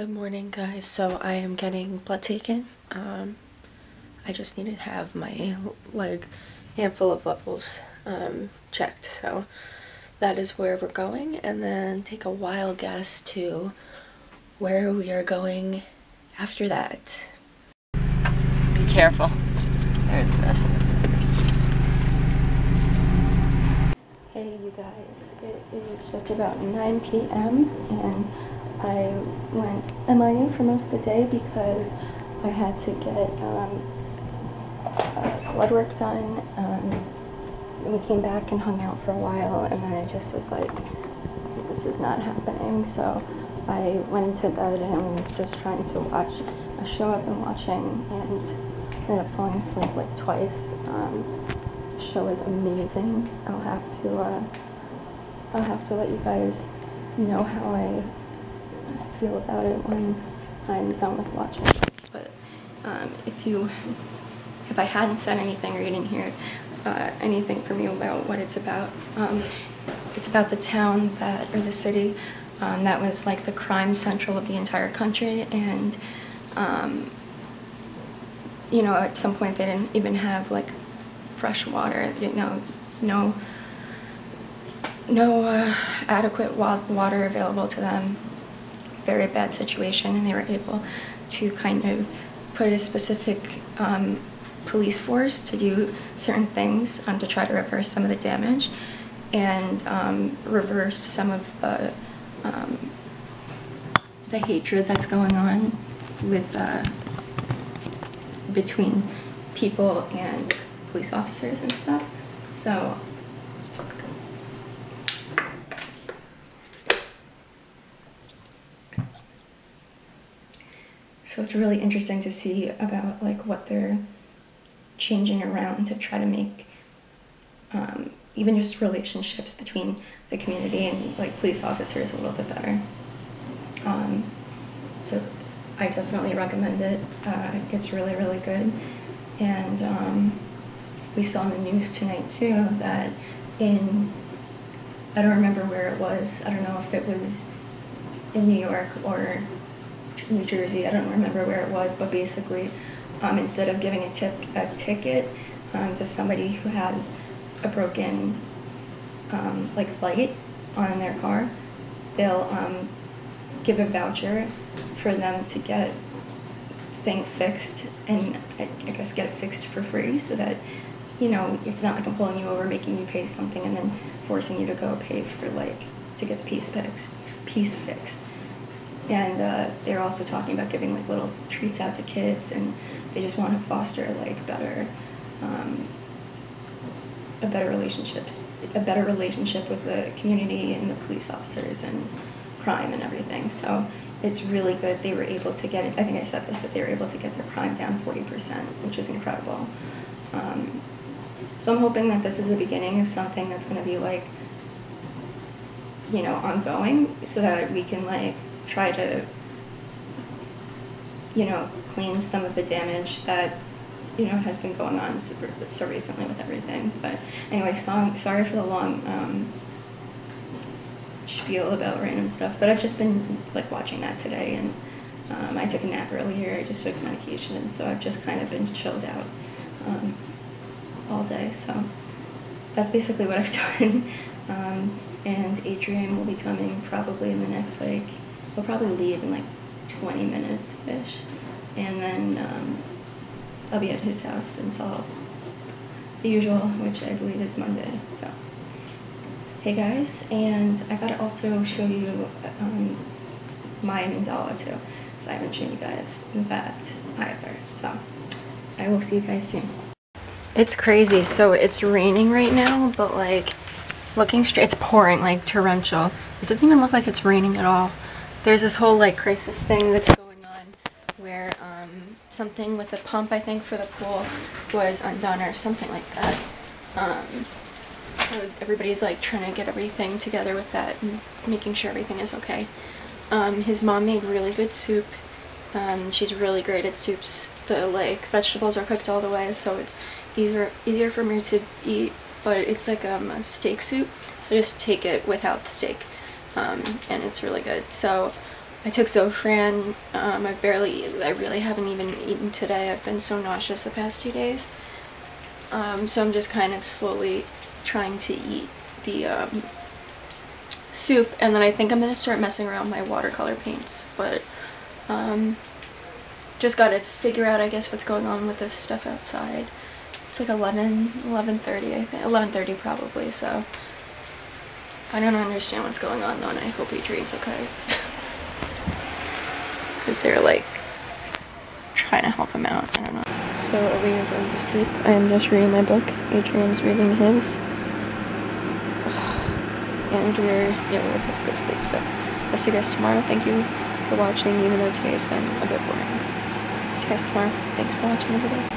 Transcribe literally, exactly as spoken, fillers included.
Good morning, guys. So I am getting blood taken. Um, I just need to have my like handful of levels um, checked. So that is where we're going, and then take a wild guess to where we are going after that. Be careful. There's this. Hey, you guys. It is just about nine P M and I went M I A for most of the day because I had to get um, uh, blood work done. Um, we came back and hung out for a while, and then I just was like, this is not happening. So I went into bed and was just trying to watch a show I've been watching, and ended up falling asleep like twice. Um, the show is amazing. I'll have to, uh, I'll have to let you guys know how I feel about it when I'm done with watching. But um, if you, if I hadn't said anything or you didn't hear uh, anything from you about what it's about, um, it's about the town that, or the city um, that was like the crime central of the entire country, and um, you know, at some point they didn't even have like fresh water. You know, no, no uh, adequate wa water available to them. Very bad situation, and they were able to kind of put a specific um, police force to do certain things um, to try to reverse some of the damage and um, reverse some of the um, the hatred that's going on with uh, between people and police officers and stuff. So. So it's really interesting to see about like what they're changing around to try to make um, even just relationships between the community and like police officers a little bit better. Um, so I definitely recommend it. Uh, it's really, really good. And um, we saw in the news tonight too that in, I don't remember where it was, I don't know if it was in New York or New Jersey, I don't remember where it was, but basically um, instead of giving a, tip, a ticket um, to somebody who has a broken um, like light on their car, they'll um, give a voucher for them to get the thing fixed, and I, I guess get it fixed for free, so that, you know, it's not like I'm pulling you over, making you pay something and then forcing you to go pay for like to get the piece fixed. Piece fixed. And uh, they're also talking about giving like little treats out to kids, and they just want to foster like better, um, a better relationships, a better relationship with the community and the police officers and crime and everything. So it's really good. They were able to get it. I think I said this, that they were able to get their crime down forty percent, which is incredible. Um, so I'm hoping that this is the beginning of something that's going to be like, you know, ongoing, so that we can like try to, you know, clean some of the damage that, you know, has been going on super, so recently with everything. But anyway, song, sorry for the long um, spiel about random stuff, but I've just been like watching that today, and um, I took a nap earlier, I just took medication, and so I've just kind of been chilled out um, all day. So that's basically what I've done. um, and Adrian will be coming probably in the next like, we'll probably leave in like twenty minutes-ish, and then um, I'll be at his house until the usual, which I believe is Monday. So, hey guys, and I gotta also show you um, my mandala too, because I haven't shown you guys that either. So, I will see you guys soon. It's crazy. So it's raining right now, but like looking straight, it's pouring like torrential. It doesn't even look like it's raining at all. There's this whole like crisis thing that's going on where um, something with the pump, I think, for the pool was undone or something like that. Um, so everybody's like trying to get everything together with that and making sure everything is okay. Um, his mom made really good soup. Um, she's really great at soups. The like vegetables are cooked all the way, so it's easier, easier for me to eat, but it's like um, a steak soup, so just take it without the steak. Um, and it's really good. So I took Zofran. Um, I've barely, I really haven't even eaten today. I've been so nauseous the past two days. Um, so I'm just kind of slowly trying to eat the um, soup, and then I think I'm going to start messing around with my watercolor paints, but um, just got to figure out, I guess, what's going on with this stuff outside. It's like eleven, eleven thirty, I think, eleven thirty probably, so I don't understand what's going on, though, and I hope Adrian's okay, because they're like trying to help him out, I don't know. So we are going to sleep. I am just reading my book. Adrian's reading his. And we're, yeah, we're about to go to sleep. So I'll see you guys tomorrow. Thank you for watching, even though today's been a bit boring. I'll see you guys tomorrow. Thanks for watching, everybody.